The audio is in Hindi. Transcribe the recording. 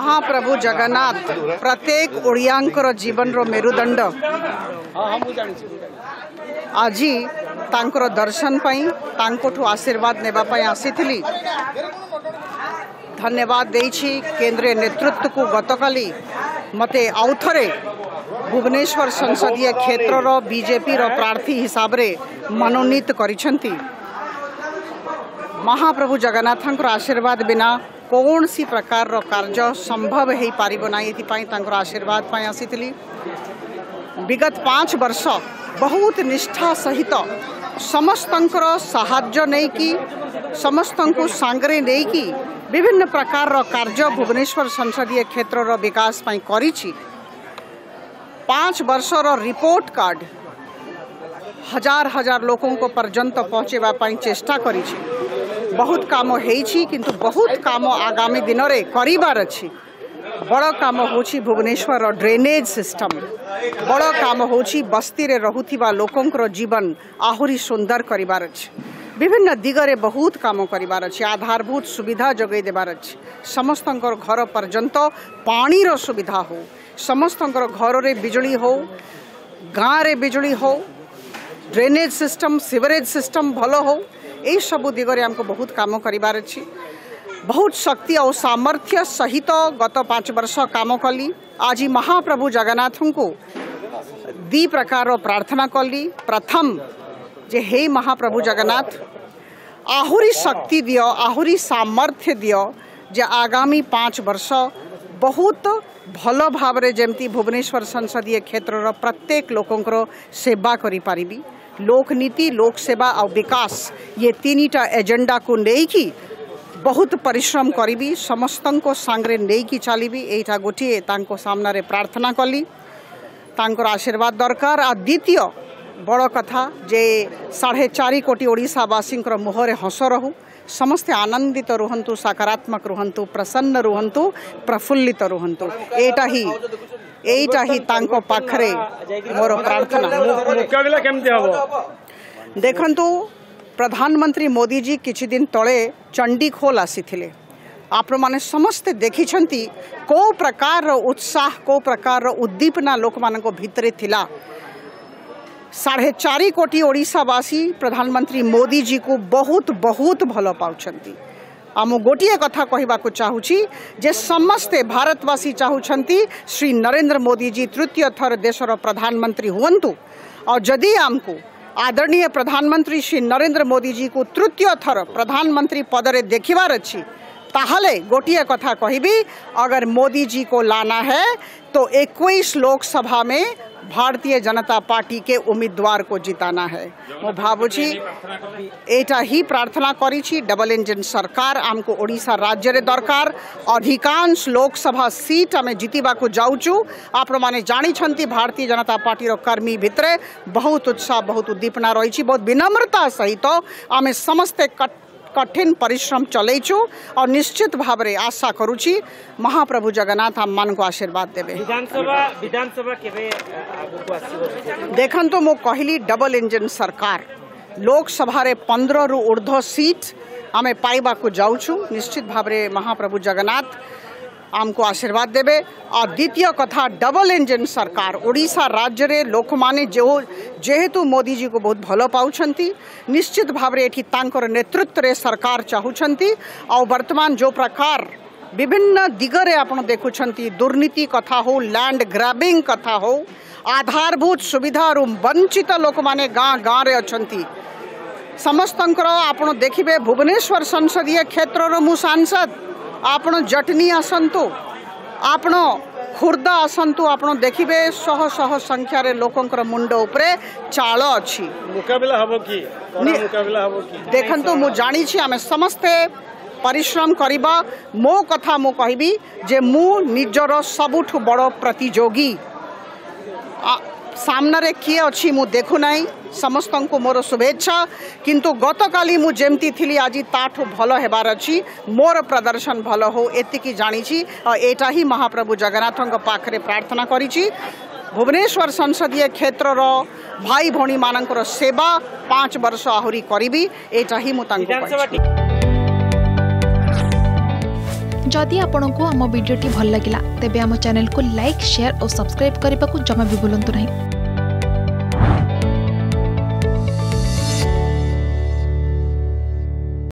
महाप्रभु जगन्नाथ प्रत्येक ओडियांकर जीवन रो मेरुदंड आज तांकर दर्शन पाई तांकोठु आशीर्वाद नेबा पाई आसीथिली। धन्यवाद देछि केंद्रीय नेतृत्व को गतकाली मते आउथरे भुवनेश्वर संसदीय क्षेत्र रो बीजेपी रो प्रार्थी हिसाब रे मनोनीत करिसेंती। महाप्रभु जगन्नाथंकर आशीर्वाद बिना कौन सी प्रकार रो कार्य संभव है पारिबो ना। एथिपाई तांकर आशीर्वाद पाई आसीथिली। विगत 5 वर्ष बहुत निष्ठा सहित समस्तंकर सहाय्य नै कि समस्तंकु सांगरे नै कि विभिन्न प्रकार रो कार्य भुवनेश्वर संसदीय क्षेत्र रो विकास पाई करिछि। 5 वर्ष रो रिपोर्ट कार्ड हजार हजार लोगों को पर्यंत पहुँचेबा पाई चेष्टा करिछि। बहुत काम होईछि किंतु बहुत काम आगामी दिन में करिबार अछि। बड़ काम होछि भुवनेश्वर ड्रेनेज सिस्टम, बड़ काम होछि बस्ती रे रहुथिबा लोकंकर जीवन आहुरी सुंदर करिबार अछि। विभिन्न दिगरे बहुत काम करिबार अछि। आधारभूत सुविधा जगै देबार अछि। समस्तंकर घर पर्यंत पानी रो सुविधा हो, समस्तंकर घर रे बिजली हो, गाँव रे बिजली हो, ड्रेनेज सिस्टम सीवरेज सिस्टम भलो हो। ये सब दिगरे हमको बहुत काम करिबार अछि। बहुत शक्ति और सामर्थ्य सहित गत 5 वर्ष काम कली। आज महाप्रभु जगन्नाथों को दी प्रकार प्रार्थना कली। प्रथम जे हे महाप्रभु जगन्नाथ आहुरी शक्ति दियो, आहुरी सामर्थ्य दियो जे आगामी 5 वर्ष बहुत भल भाव जमती भुवनेश्वर संसदीय क्षेत्र प्रत्येक लोकंकर सेवा करि पारिबी। लोकनीति लोक सेवा और विकास ये 3टा एजेंडा को लेकि बहुत परिश्रम करी समस्तन को सांगरे लेकि चलबी। एटा गोटे तांको सामना रे प्रार्थना कली। तांकर आशीर्वाद दरकार। आ द्वितीय बड़ कथा जे 4.5 कोटी ओडिशावासी मुहरे हस रहू, समस्ते आनंदित रुहंतु, सकारात्मक रुहंतु, प्रसन्न रुहंतु, प्रफुल्लित रुहंतु। एटा ही तांको पाखरे मोर प्रार्थना। मुकाबला केमते हबो देखंतु। प्रधानमंत्री मोदी जी किछि दिन तले चंडीखोल आसीथिले। आपण माने समस्ते देखिछंती को प्रकार उत्साह, को प्रकार उद्दीपना लोक मानक भितरे थिला। 4.5 कोटी ओडिशावासी प्रधानमंत्री मोदी जी को बहुत बहुत भल पाउछंती। आम गोटे कथा कहवाक चाहूँगी जे समस्ते भारतवासी चाहूँगी श्री नरेंद्र मोदी जी 3य थर देशर प्रधानमंत्री हुवंतु। और जदि आमको आदरणीय प्रधानमंत्री श्री नरेंद्र मोदी जी को 3य थर प्रधानमंत्री पदरे देखिबार अछि, ताहले गोटिए कथा कहबी अगर मोदी जी को लाना है तो 21 लोकसभा में भारतीय जनता पार्टी के उम्मीदवार को जिताना है। मो भावुजी एटा ही प्रार्थना करी। डबल इंजन सरकार आमको ओडिशा राज्य रे दरकार। अधिकांश लोकसभा सीट आम जीतवा को जाऊँ। आप माने जानी भारतीय जनता पार्टी रो कर्मी भितरे बहुत उत्साह, बहुत उद्दीपना रही, बहुत विनम्रता सहित आम समस्ते कठिन परिश्रम चलैछु। और निश्चित भाव रे आशा करूची महाप्रभु जगन्नाथ हम मान को आशीर्वाद देबे। विधानसभा केबे देखन तो मो कहली डबल इंजन सरकार लोकसभा रे 15 रु ऊर्ध्व सीट आमे पाइबा को जाऊछु। निश्चित भाव रे महाप्रभु जगन्नाथ आमको आशीर्वाद देबे। और द्वितीय कथा डबल इंजन सरकार ओडिशा राज्य रे लोक माने जो जेहेतु मोदी जी को बहुत भल पाउछंती, निश्चित भाव रे एठी तांकर नेतृत्व रे सरकार चाहूछंती। और वर्तमान जो प्रकार विभिन्न दिगरे आपण देखुछंती, दुर्नीति कथा हो, लैंड ग्रैबिंग कथा हो, आधारभूत सुविधा और वंचित लोक माने गाँव गाँव रे अछंती समस्तंकर। आपण देखिबे भुवनेश्वर संसदीय क्षेत्र रो मु सांसद आपण जटनी आसंतु, आपण खुर्दा आसंतु, आपण देखिबे शह शह संख्यार लोकंकर मुंड उपरे चाल अछि। मुकाबला हबो कि मुकाबला हबो कि देखंतु। मु जानी छी आमे समस्ते परिश्रम करिबा। मो कथा मु कहिबी जे मु निजरो सबुठु बड़ो प्रतियोगी सामना रे किए अछि मु देखु नाही। समस्तंकु मोर शुभेच्छा। किंतु गतकाली मु जेमती थिली आज ताठो भल हेबार अछि। मोर प्रदर्शन भल हो एतिकी जानी छी। और एटा ही महाप्रभु जगन्नाथंक पाखरे प्रार्थना करी छी। भुवनेश्वर संसदीय क्षेत्र रो भाई भौणी मानंकर सेवा 5 वर्ष आहुरी करिबी। एटा ही मु तांको जदि आपंक आम भिडी भल लगा तेब आम चैनल को लाइक, शेयर और सब्सक्राइब करने को जमा भी भूलु नहीं।